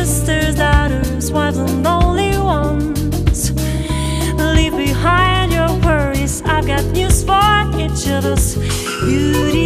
Sisters, daughters, wives, and only ones, leave behind your worries. I've got news for each of us. Beauty.